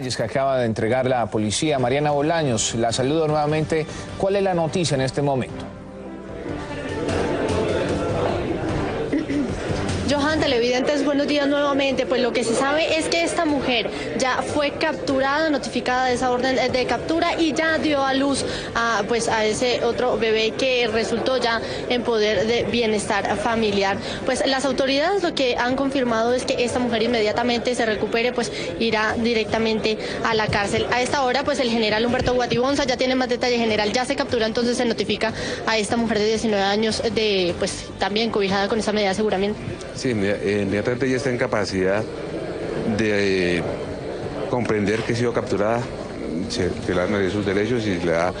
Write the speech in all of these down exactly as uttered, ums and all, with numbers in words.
detalles que acaba de entregar la policía. Mariana Bolaños, la saludo nuevamente. ¿Cuál es la noticia en este momento? Johan, televidentes, buenos días nuevamente. Pues lo que se sabe es que esta mujer ya fue capturada, notificada de esa orden de captura y ya dio a luz a, pues, a ese otro bebé que resultó ya en poder de bienestar familiar. Pues las autoridades lo que han confirmado es que esta mujer inmediatamente se recupere, pues irá directamente a la cárcel. A esta hora, pues el general Humberto Guatibonza ya tiene más detalle. General, ya se captura, entonces se notifica a esta mujer de diecinueve años de, pues también cobijada con esa medida de aseguramiento. Sí, inmediatamente ya está en capacidad de comprender que ha sido capturada, que le analice sus derechos y le da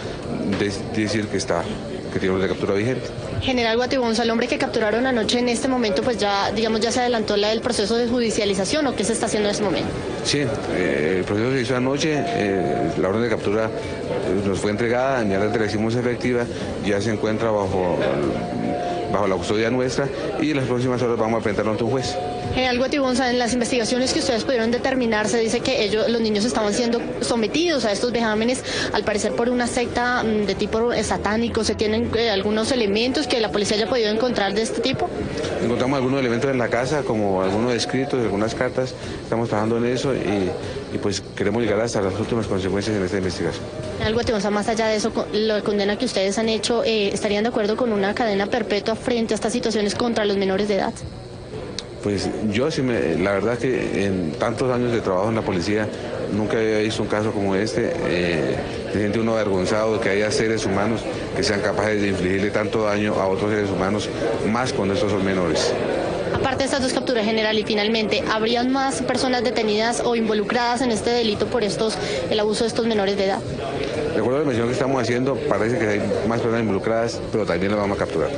de decir que está, que tiene una captura vigente. General Guatibonza, el hombre que capturaron anoche, en este momento pues ya, digamos, ya se adelantó la del proceso de judicialización, ¿o qué se está haciendo en este momento? Sí, eh, el proceso se hizo anoche, eh, la orden de captura eh, nos fue entregada, inmediatamente la hicimos efectiva, ya se encuentra bajo... bajo la custodia nuestra y en las próximas horas vamos a presentarlo ante un juez. General Guatibonza, en las investigaciones que ustedes pudieron determinar, se dice que ellos, los niños estaban siendo sometidos a estos vejámenes, al parecer por una secta de tipo satánico. ¿Se tienen eh, algunos elementos que la policía haya podido encontrar de este tipo? Encontramos algunos elementos en la casa, como algunos escritos, algunas cartas. Estamos trabajando en eso y, y pues queremos llegar hasta las últimas consecuencias en esta investigación. General Guatibonza, más allá de eso, la condena que ustedes han hecho, eh, ¿estarían de acuerdo con una cadena perpetua frente a estas situaciones contra los menores de edad? Pues yo sí, me, la verdad que en tantos años de trabajo en la policía nunca había visto un caso como este. Eh, se siente uno avergonzado de que haya seres humanos que sean capaces de infligirle tanto daño a otros seres humanos, más cuando estos son menores. Aparte de estas dos capturas, general, y finalmente, ¿habrían más personas detenidas o involucradas en este delito por estos, el abuso de estos menores de edad? De acuerdo a la mención que estamos haciendo, parece que hay más personas involucradas, pero también las vamos a capturar.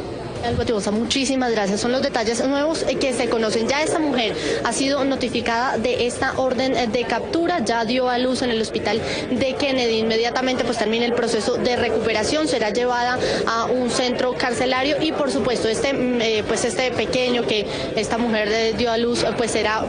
Guatibonza, muchísimas gracias. Son los detalles nuevos que se conocen. Ya esta mujer ha sido notificada de esta orden de captura, ya dio a luz en el hospital de Kennedy. Inmediatamente pues termina el proceso de recuperación, será llevada a un centro carcelario y por supuesto este, eh, pues este pequeño que esta mujer dio a luz pues será,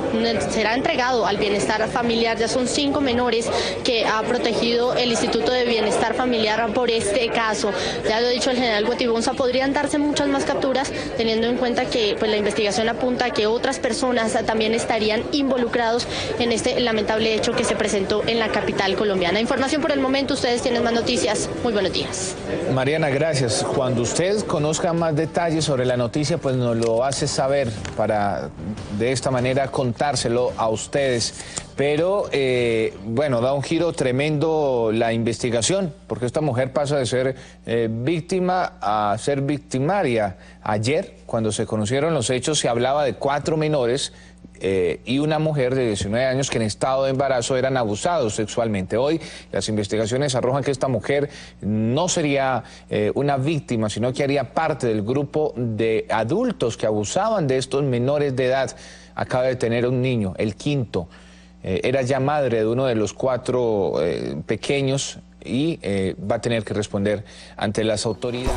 será entregado al bienestar familiar. Ya son cinco menores que ha protegido el Instituto de Bienestar Familiar por este caso. Ya lo ha dicho el general Guatibonza, podrían darse muchas más capturas, teniendo en cuenta que pues la investigación apunta a que otras personas también estarían involucrados en este lamentable hecho que se presentó en la capital colombiana. Información por el momento, ustedes tienen más noticias. Muy buenos días. Mariana, gracias. Cuando ustedes conozcan más detalles sobre la noticia, pues nos lo hace saber para de esta manera contárselo a ustedes. Pero, eh, bueno, da un giro tremendo la investigación, porque esta mujer pasa de ser eh, víctima a ser victimaria. Ayer, cuando se conocieron los hechos, se hablaba de cuatro menores eh, y una mujer de diecinueve años que en estado de embarazo eran abusados sexualmente. Hoy, las investigaciones arrojan que esta mujer no sería eh, una víctima, sino que haría parte del grupo de adultos que abusaban de estos menores de edad. Acaba de tener un niño, el quinto. Era ya madre de uno de los cuatro eh, pequeños y eh, va a tener que responder ante las autoridades.